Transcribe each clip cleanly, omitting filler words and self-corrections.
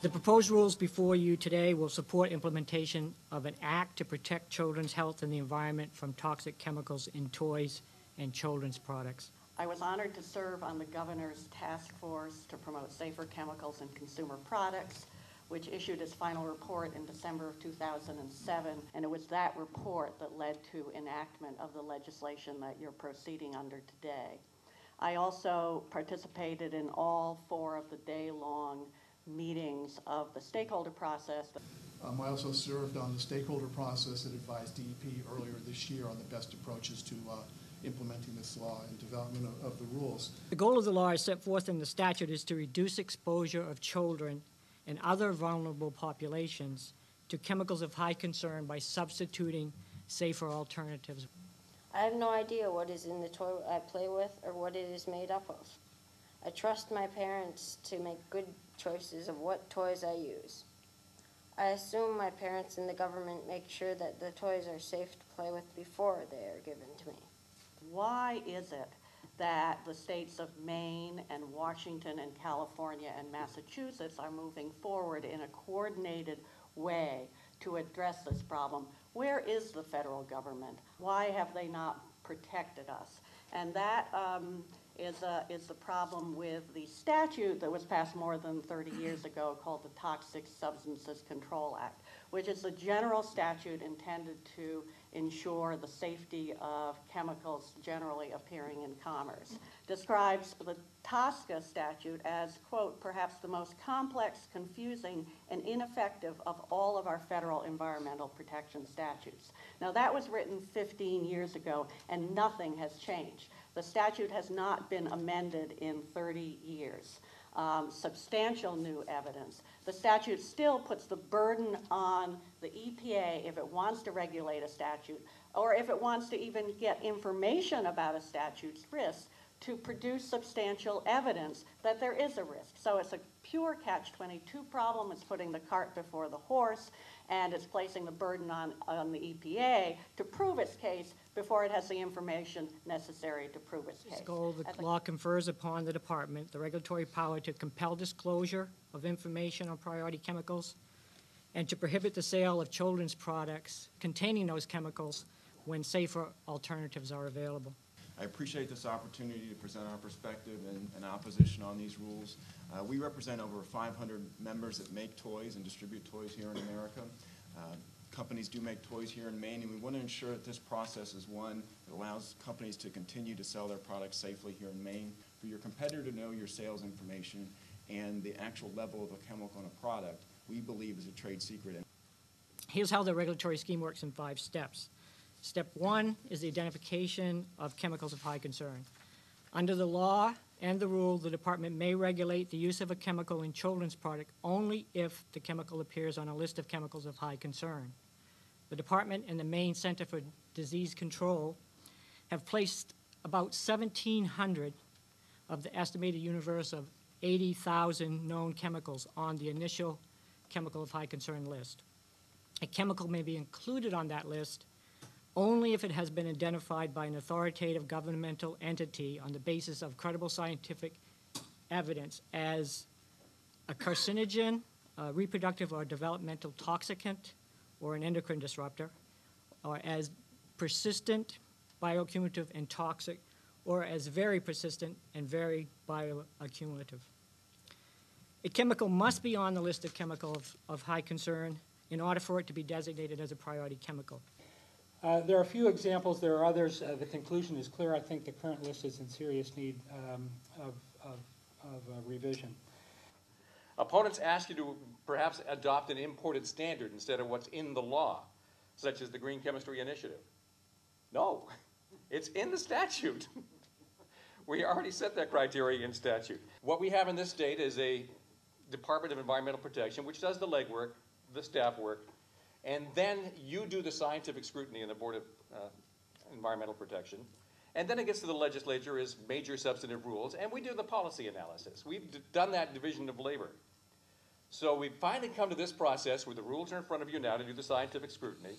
The proposed rules before you today will support implementation of an act to protect children's health and the environment from toxic chemicals in toys and children's products. I was honored to serve on the governor's task force to promote safer chemicals in consumer products, which issued its final report in December of 2007, and it was that report that led to enactment of the legislation that you're proceeding under today. I also participated in all four of the day-long meetings of the stakeholder process. I also served on the stakeholder process that advised DEP earlier this year on the best approaches to implementing this law and development of the rules. The goal of the law as set forth in the statute is to reduce exposure of children and other vulnerable populations to chemicals of high concern by substituting safer alternatives. I have no idea what is in the toy I play with or what it is made up of. I trust my parents to make good choices of what toys I use. I assume my parents and the government make sure that the toys are safe to play with before they are given to me. Why is it that the states of Maine and Washington and California and Massachusetts are moving forward in a coordinated way to address this problem? Where is the federal government? Why have they not protected us? And that is the problem with the statute that was passed more than 30 years ago called the Toxic Substances Control Act, which is a general statute intended to ensure the safety of chemicals generally appearing in commerce. Describes the TSCA statute as, quote, perhaps the most complex, confusing, and ineffective of all of our federal environmental protection statutes. Now, that was written 15 years ago, and nothing has changed. The statute has not been amended in 30 years. Substantial new evidence. The statute still puts the burden on the EPA if it wants to regulate a statute, or if it wants to even get information about a statute's risk, to produce substantial evidence that there is a risk. So it's a pure catch-22 problem. It's putting the cart before the horse, and it's placing the burden on the EPA to prove its case before it has the information necessary to prove its case. The law confers upon the department the regulatory power to compel disclosure of information on priority chemicals and to prohibit the sale of children's products containing those chemicals when safer alternatives are available. I appreciate this opportunity to present our perspective and opposition on these rules. We represent over 500 members that make toys and distribute toys here in America. Companies do make toys here in Maine, and we want to ensure that this process is one that allows companies to continue to sell their products safely here in Maine. For your competitor to know your sales information and the actual level of a chemical in a product, we believe is a trade secret. Here's how the regulatory scheme works in 5 steps. Step 1 is the identification of chemicals of high concern. Under the law and the rule, the department may regulate the use of a chemical in children's product only if the chemical appears on a list of chemicals of high concern. The department and the Maine Center for Disease Control have placed about 1,700 of the estimated universe of 80,000 known chemicals on the initial chemical of high concern list. A chemical may be included on that list only if it has been identified by an authoritative governmental entity on the basis of credible scientific evidence as a carcinogen, a reproductive or developmental toxicant, or an endocrine disruptor, or as persistent, bioaccumulative, and toxic, or as very persistent and very bioaccumulative. A chemical must be on the list of chemicals of high concern in order for it to be designated as a priority chemical. There are a few examples. There are others. The conclusion is clear. I think the current list is in serious need of revision. Opponents ask you to perhaps adopt an imported standard instead of what's in the law, such as the Green Chemistry Initiative. No, it's in the statute. We already set that criteria in statute. What we have in this state is a Department of Environmental Protection, which does the legwork, the staff work, and then you do the scientific scrutiny in the Board of Environmental Protection. And then it gets to the legislature as major substantive rules, and we do the policy analysis. We've done that division of labor. So we've finally come to this process where the rules are in front of you now to do the scientific scrutiny.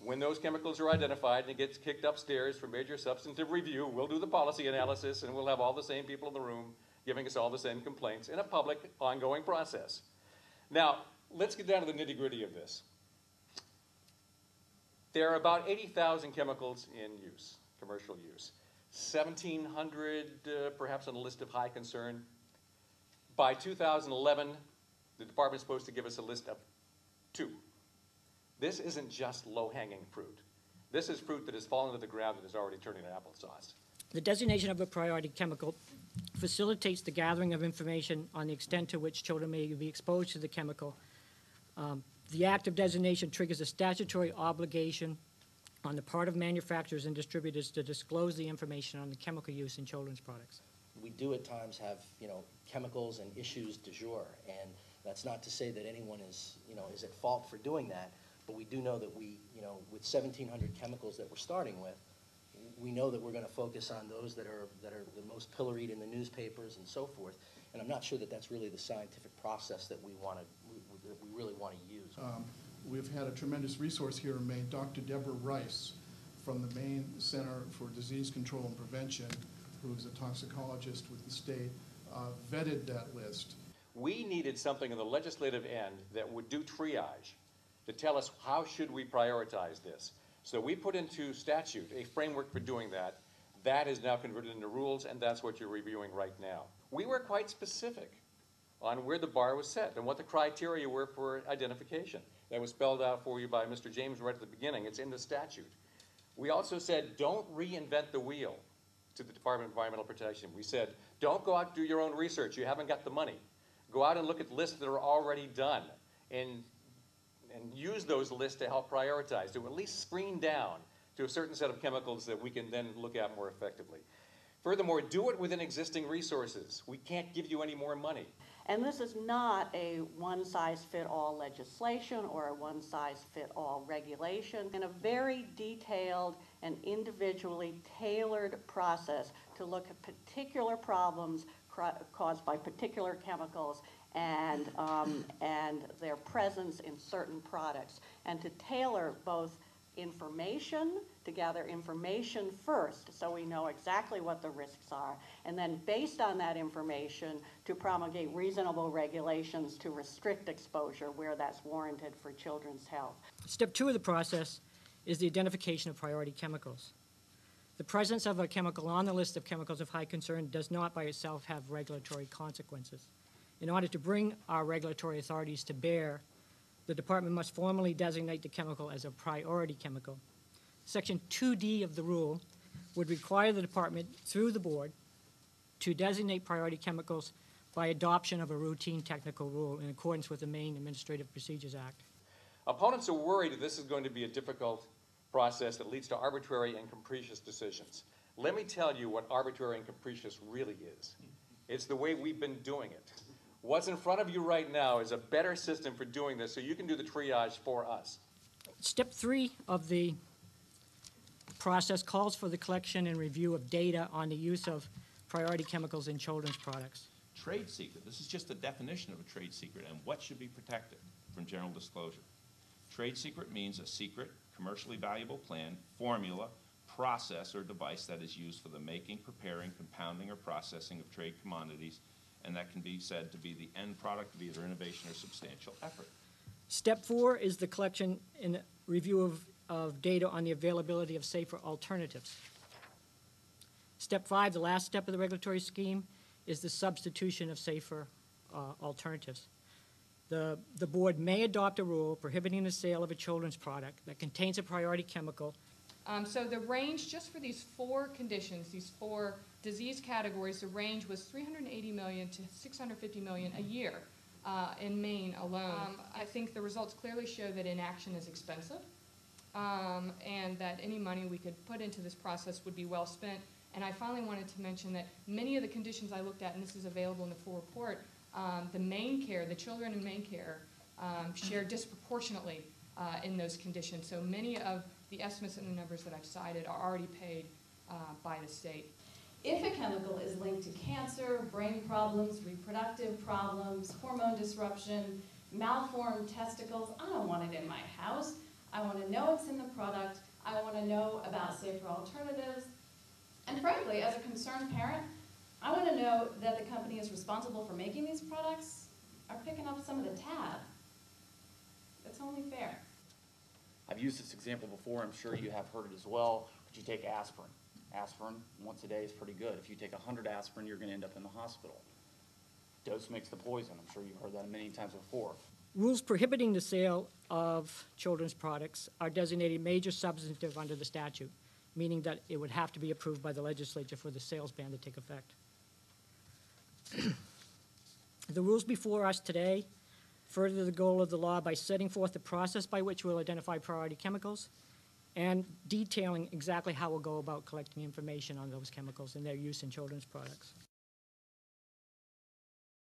When those chemicals are identified and it gets kicked upstairs for major substantive review, we'll do the policy analysis, and we'll have all the same people in the room giving us all the same complaints in a public, ongoing process. Now, let's get down to the nitty-gritty of this. There are about 80,000 chemicals in use, commercial use. 1,700 perhaps on the list of high concern. By 2011, the department's supposed to give us a list of 2. This isn't just low-hanging fruit. This is fruit that has fallen to the ground and is already turning to applesauce. The designation of a priority chemical facilitates the gathering of information on the extent to which children may be exposed to the chemical. The act of designation triggers a statutory obligation on the part of manufacturers and distributors to disclose the information on the chemical use in children's products. We do at times have, chemicals and issues du jour, and that's not to say that anyone is, is at fault for doing that, but we do know that we, with 1,700 chemicals that we're starting with, we know that we're going to focus on those that are the most pilloried in the newspapers and so forth, and I'm not sure that that's really the scientific process that we want to, we really want to use. We've had a tremendous resource here in Maine. Dr. Deborah Rice from the Maine Center for Disease Control and Prevention, who is a toxicologist with the state, vetted that list. We needed something on the legislative end that would do triage, to tell us how should we prioritize this. So we put into statute a framework for doing that. That is now converted into rules, and that's what you're reviewing right now. We were quite specific on where the bar was set and what the criteria were for identification. That was spelled out for you by Mr. James right at the beginning. It's in the statute. We also said, don't reinvent the wheel to the Department of Environmental Protection. We said, don't go out and do your own research. You haven't got the money. Go out and look at lists that are already done and use those lists to help prioritize, to at least screen down to a certain set of chemicals that we can then look at more effectively. Furthermore, do it within existing resources. We can't give you any more money. And this is not a one-size-fit-all legislation or a one-size-fit-all regulation, and a very detailed and individually tailored process to look at particular problems caused by particular chemicals and their presence in certain products, and to tailor both information, to gather information first so we know exactly what the risks are, and then based on that information to promulgate reasonable regulations to restrict exposure where that's warranted for children's health. Step 2 of the process is the identification of priority chemicals. The presence of a chemical on the list of chemicals of high concern does not by itself have regulatory consequences. In order to bring our regulatory authorities to bear, the department must formally designate the chemical as a priority chemical. Section 2D of the rule would require the department, through the board, to designate priority chemicals by adoption of a routine technical rule in accordance with the Maine Administrative Procedures Act. Opponents are worried that this is going to be a difficult process that leads to arbitrary and capricious decisions. Let me tell you what arbitrary and capricious really is. It's the way we've been doing it. What's in front of you right now is a better system for doing this, so you can do the triage for us. Step 3 of the process calls for the collection and review of data on the use of priority chemicals in children's products. Trade secret. This is just the definition of a trade secret and what should be protected from general disclosure. Trade secret means a secret, commercially valuable plan, formula, process, or device that is used for the making, preparing, compounding, or processing of trade commodities, and that can be said to be the end product of either innovation or substantial effort. Step 4 is the collection and review of data on the availability of safer alternatives. Step 5, the last step of the regulatory scheme, is the substitution of safer alternatives. The board may adopt a rule prohibiting the sale of a children's product that contains a priority chemical. So the range just for these 4 conditions, these 4 disease categories, the range was $380 million to $650 million a year in Maine alone. I think the results clearly show that inaction is expensive and that any money we could put into this process would be well spent. And I finally wanted to mention that many of the conditions I looked at, and this is available in the full report, the MaineCare, the children in MaineCare share disproportionately in those conditions. So many of the estimates and the numbers that I've cited are already paid by the state. If a chemical is linked to cancer, brain problems, reproductive problems, hormone disruption, malformed testicles, I don't want it in my house. I want to know it's in the product. I want to know about safer alternatives. And frankly, as a concerned parent, I want to know that the company is responsible for making these products, are picking up some of the tab. That's only fair. I've used this example before, I'm sure you have heard it as well, but you take aspirin. Aspirin once a day is pretty good. If you take 100 aspirin, you're going to end up in the hospital. Dose makes the poison. I'm sure you've heard that many times before. Rules prohibiting the sale of children's products are designated major substantive under the statute, meaning that it would have to be approved by the legislature for the sales ban to take effect. The rules before us today further the goal of the law by setting forth the process by which we'll identify priority chemicals and detailing exactly how we'll go about collecting information on those chemicals and their use in children's products.